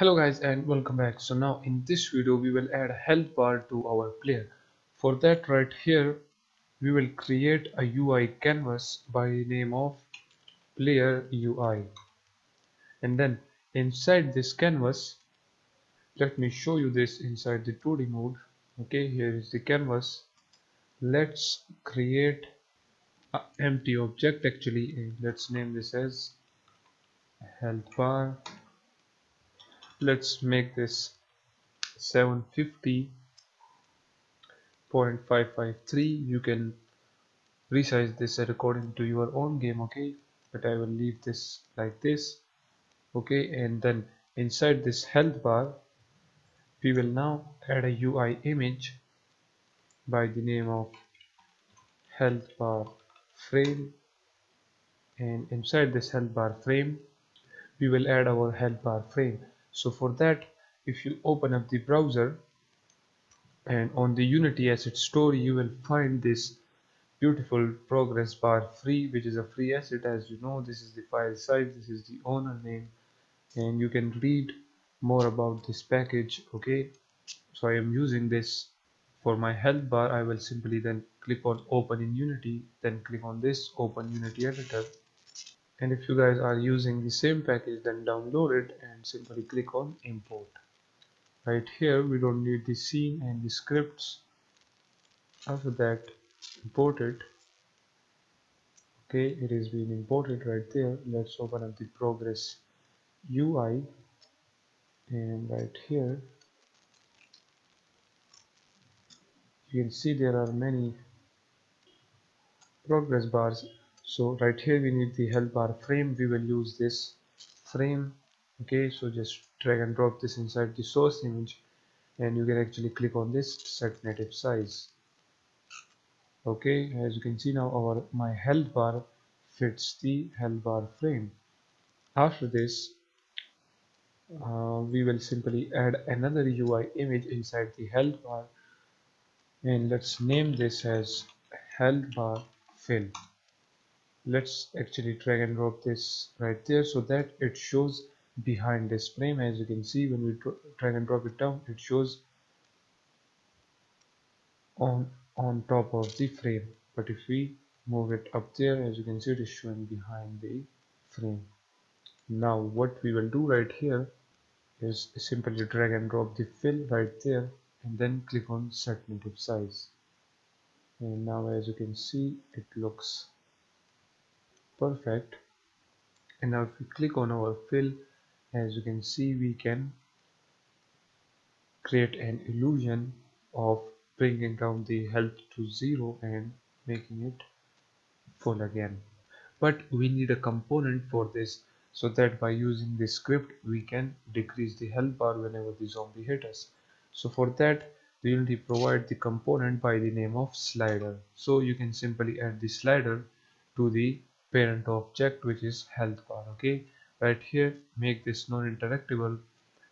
Hello guys and welcome back. So now in this video we will add a health bar to our player. For that, right here we will create a UI canvas by name of player UI, and then inside this canvas, let me show you this inside the 2D mode. Okay, here is the canvas. Let's create an empty object actually, and let's name this as health bar. Let's make this 750.553. You can resize this according to your own game, okay, but I will leave this like this. Okay, and then inside this health bar we will now add a UI image by the name of health bar frame, and inside this health bar frame we will add our health bar frame. So for that, if you open up the browser and on the Unity asset store, you will find this beautiful progress bar free, which is a free asset. As you know, this is the file size, this is the owner name, and you can read more about this package. Okay, so I am using this for my health bar. I will simply then click on open in Unity, then click on this open Unity editor. And if you guys are using the same package, then download it and simply click on import. Right here we don't need the scene and the scripts. After that, import it. Okay, it is being imported right there. Let's open up the progress UI, and right here you can see there are many progress bars. So right here we need the health bar frame. We will use this frame. Okay, so just drag and drop this inside the source image, and you can actually click on this set native size. Okay, as you can see now my health bar fits the health bar frame. After this, we will simply add another UI image inside the health bar, and let's name this as health bar fill. Let's actually drag and drop this right there so that it shows behind this frame. As you can see, when we drag and drop it down, it shows on top of the frame, but if we move it up there, as you can see, it is showing behind the frame. Now what we will do right here is simply drag and drop the fill right there, and then click on set native size, and now as you can see it looks perfect. And now if we click on our fill, as you can see, we can create an illusion of bringing down the health to 0 and making it full again. But we need a component for this, so that by using this script we can decrease the health bar whenever the zombie hit us. So for that, the Unity provide the component by the name of slider. So you can simply add the slider to the parent object, which is health bar. Okay, right here make this non-interactable,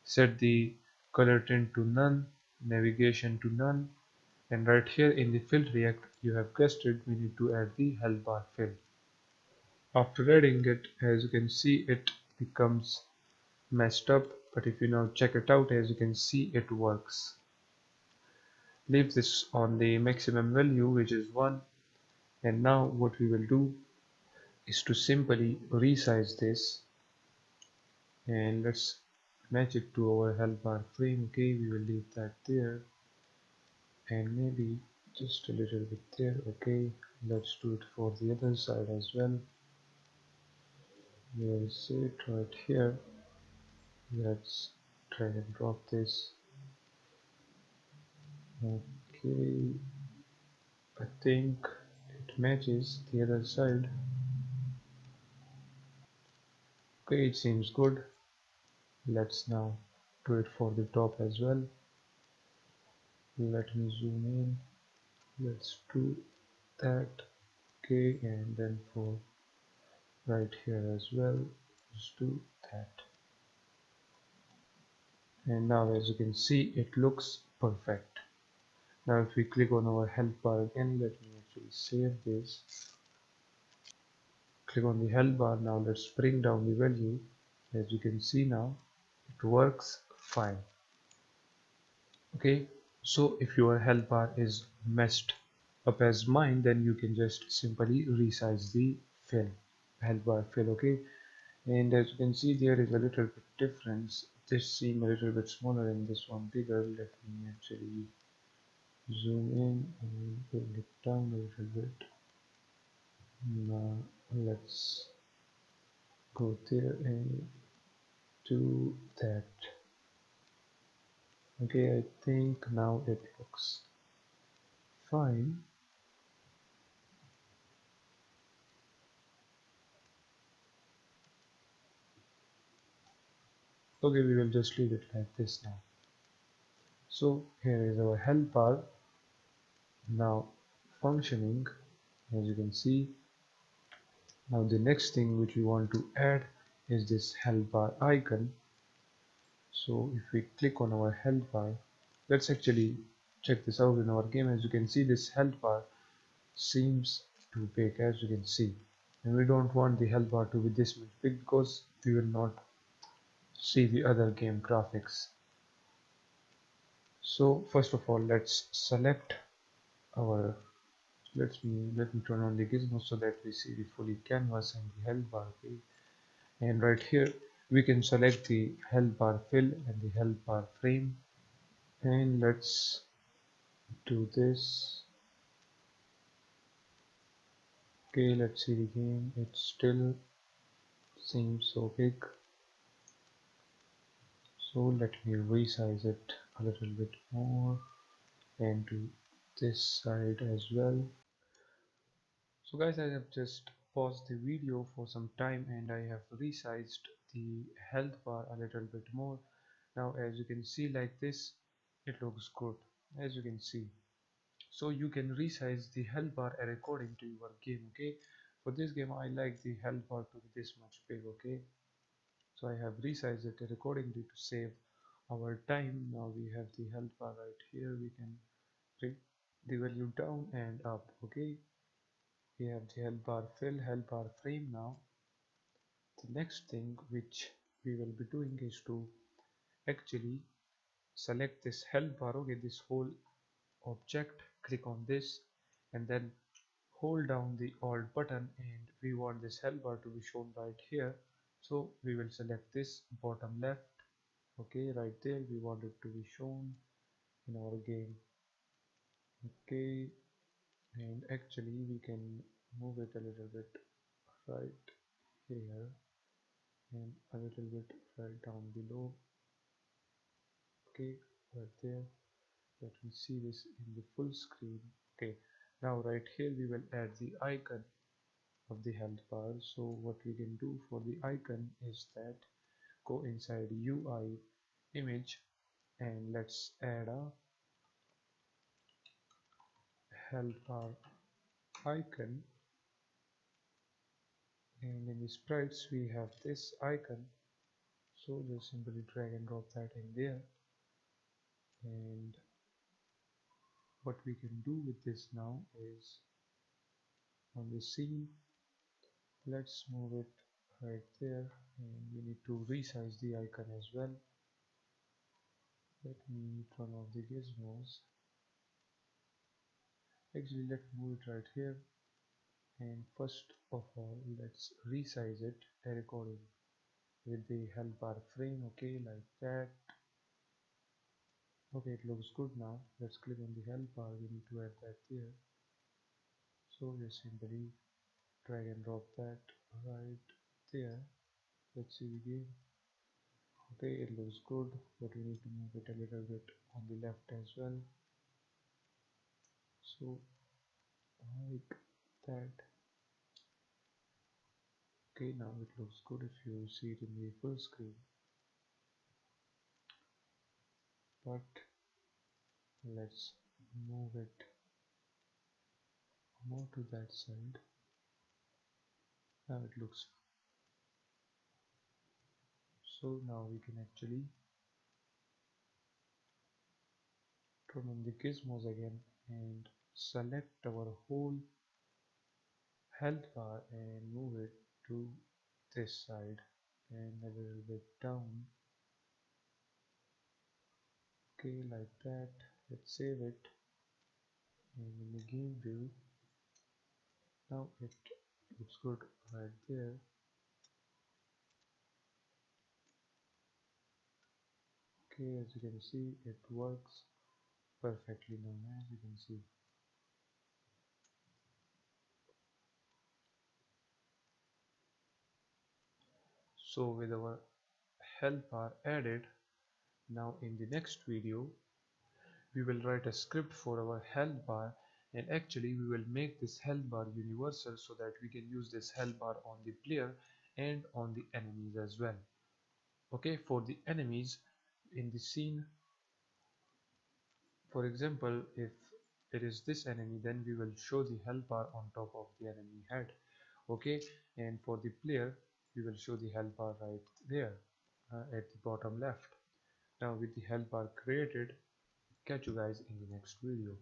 set the color tint to none, navigation to none, and right here in the fill react, you have guessed it, we need to add the health bar fill. After adding it, as you can see, it becomes messed up, but if you now check it out, as you can see, it works. Leave this on the maximum value, which is 1, and now what we will do is to simply resize this, and let's match it to our health bar frame. Okay, we will leave that there, and maybe just a little bit there. Okay, let's do it for the other side as well. There's it right here. Let's drag and drop this. Okay, I think it matches the other side. Okay, it seems good. Let's now do it for the top as well. Let me zoom in. Let's do that. Okay, and then for right here as well, just do that. And now as you can see, it looks perfect. Now if we click on our health bar again, let me actually save this. Click on the health bar. Now let's bring down the value. As you can see now, it works fine. Okay, so if your health bar is messed up as mine, then you can just simply resize the fill, health bar fill. Okay, and as you can see, there is a little bit difference. This seems a little bit smaller and this one bigger. Let me actually zoom in and bring it down a little bit. Now let's go there and do that. Okay, I think now it looks fine. Okay, we will just leave it like this now. So here is our health bar now functioning, as you can see. Now the next thing which we want to add is this health bar icon. So if we click on our health bar, let's actually check this out in our game. As you can see, this health bar seems too big, as you can see, and we don't want the health bar to be this much big because we will not see the other game graphics. So first of all, let's select our, let me turn on the gizmo so that we see the fully canvas and the health bar fill. And right here we can select the health bar fill and the health bar frame. And let's do this. Okay, let's see the game. It still seems so big. So let me resize it a little bit more and to this side as well. So guys, I have just paused the video for some time and I have resized the health bar a little bit more. Now as you can see, like this, it looks good, as you can see. So you can resize the health bar according to your game. Okay, for this game I like the health bar to be this much big. Okay, so I have resized it accordingly to save our time. Now we have the health bar right here. We can bring the value down and up. Okay, we have the health bar fill, health bar frame. Now the next thing which we will be doing is to actually select this health bar. Okay, this whole object, click on this and then hold down the Alt button, and we want this health bar to be shown right here. So we will select this bottom left. Okay, right there we want it to be shown in our game. Okay, and actually we can move it a little bit right here and a little bit right down below. Okay, right there. Let me see this in the full screen. Okay, now right here we will add the icon of the health bar. So what we can do for the icon is that go inside UI image and let's add a health bar icon, and in the sprites we have this icon, so just simply drag and drop that in there. And what we can do with this now is on the scene, let's move it right there, and we need to resize the icon as well. Let me turn off the gizmos. Actually, let's move it right here, and first of all let's resize it according with the health bar frame. Okay, like that. Okay, it looks good. Now let's click on the health bar. We need to add that there, so just simply drag and drop that right there. Let's see again. Okay, it looks good, but we need to move it a little bit on the left as well. So like that. Okay, now it looks good if you see it in the full screen. But let's move it more to that side. Now it looks so. Now we can actually turn on the gizmos again and select our whole health bar and move it to this side and a little bit down Okay, like that. Let's save it. And in the game view, now it looks good right there. Okay, as you can see, it works perfectly now. As you can see. So with our help bar added, now in the next video we will write a script for our help bar, and actually we will make this help bar universal so that we can use this help bar on the player and on the enemies as well. Okay, for the enemies in the scene, for example, if it is this enemy, then we will show the help bar on top of the enemy head. Okay, and for the player we will show the help bar right there at the bottom left. Now with the help bar created, catch you guys in the next video.